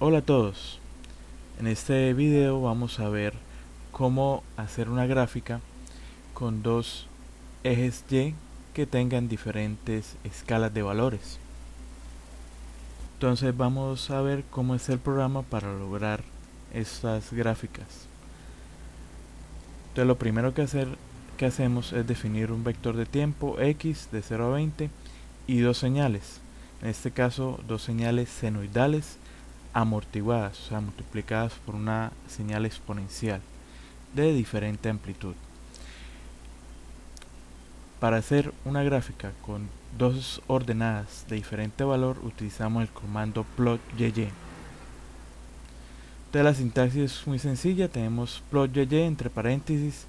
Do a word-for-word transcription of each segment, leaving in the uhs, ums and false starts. Hola a todos, en este video vamos a ver cómo hacer una gráfica con dos ejes Y que tengan diferentes escalas de valores. Entonces vamos a ver cómo es el programa para lograr estas gráficas. Entonces lo primero que, hacer, que hacemos es definir un vector de tiempo X de cero a veinte y dos señales, en este caso dos señales senoidales amortiguadas, o sea, multiplicadas por una señal exponencial de diferente amplitud. Para hacer una gráfica con dos ordenadas de diferente valor utilizamos el comando plot yy. Entonces la sintaxis es muy sencilla, tenemos plot yy entre paréntesis,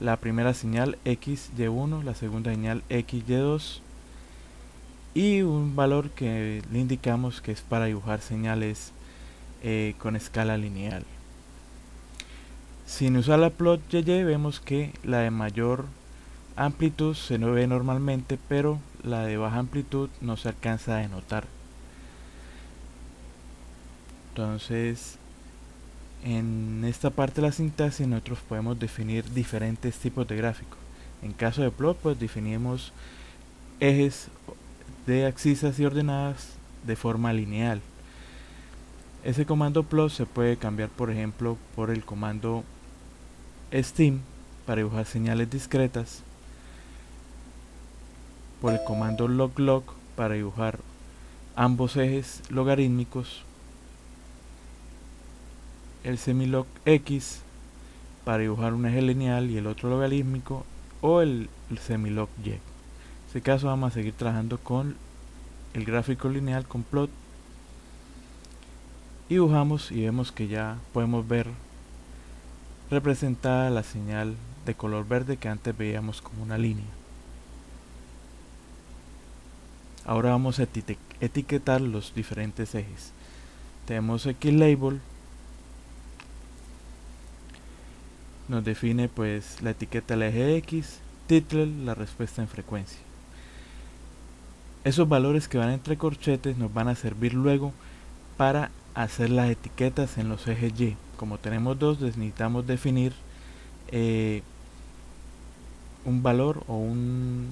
la primera señal x y uno, la segunda señal x y dos y un valor que le indicamos que es para dibujar señales eh, con escala lineal. Sin usar la plot yy vemos que la de mayor amplitud se ve normalmente, pero la de baja amplitud no se alcanza a denotar. Entonces en esta parte de la sintaxis nosotros podemos definir diferentes tipos de gráficos. En caso de plot, pues definimos ejes de axisas y ordenadas de forma lineal. Ese comando plot se puede cambiar, por ejemplo, por el comando stem para dibujar señales discretas, por el comando loglog para dibujar ambos ejes logarítmicos, el semilogx para dibujar un eje lineal y el otro logarítmico, o el, el semilogy. En este caso vamos a seguir trabajando con el gráfico lineal con plot, y dibujamos y vemos que ya podemos ver representada la señal de color verde que antes veíamos como una línea. Ahora vamos a etiquetar los diferentes ejes. Tenemos xlabel, nos define pues la etiqueta del eje X, title, la respuesta en frecuencia. Esos valores que van entre corchetes nos van a servir luego para hacer las etiquetas en los ejes Y. Como tenemos dos, necesitamos definir eh, un valor o un,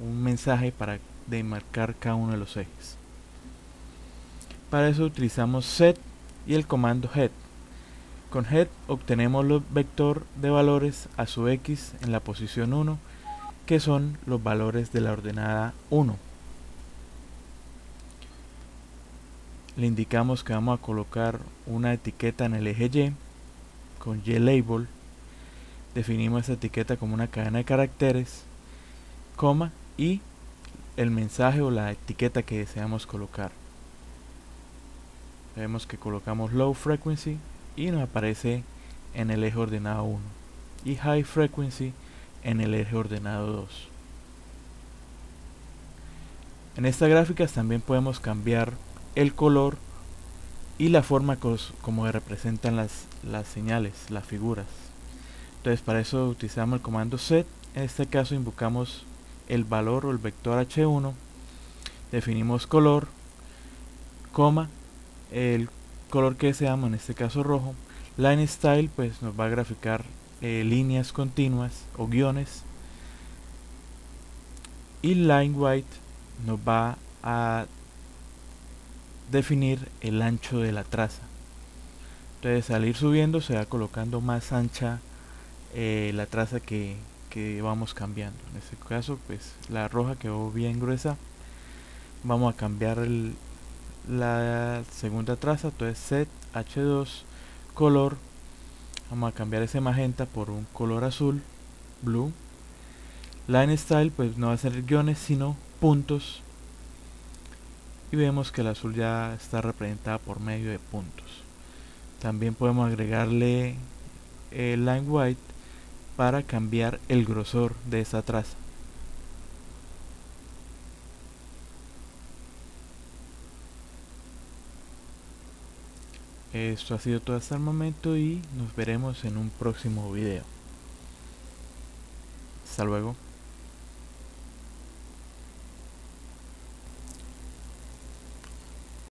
un mensaje para de marcar cada uno de los ejes. Para eso utilizamos set y el comando head. Con head obtenemos los vector de valores a su x en la posición uno, que son los valores de la ordenada uno. Le indicamos que vamos a colocar una etiqueta en el eje Y con ylabel. Definimos esa etiqueta como una cadena de caracteres, coma y el mensaje o la etiqueta que deseamos colocar. Vemos que colocamos low frequency y nos aparece en el eje ordenado uno y high frequency en el eje ordenado dos. En estas gráficas también podemos cambiar el color y la forma como se representan las, las señales, las figuras. Entonces para eso utilizamos el comando set, en este caso invocamos el valor o el vector h uno, definimos color, coma, el color que deseamos, en este caso rojo. Line style pues nos va a graficar eh, líneas continuas o guiones, y line width nos va a definir el ancho de la traza. Entonces al ir subiendo se va colocando más ancha eh, la traza que que vamos cambiando. En este caso pues la roja quedó bien gruesa, vamos a cambiar el, la segunda traza. Entonces set h dos color, vamos a cambiar ese magenta por un color azul, blue. Line style pues no va a ser guiones sino puntos, y vemos que el azul ya está representada por medio de puntos. También podemos agregarle eh, line white para cambiar el grosor de esa traza. Esto ha sido todo hasta el momento y nos veremos en un próximo video. Hasta luego.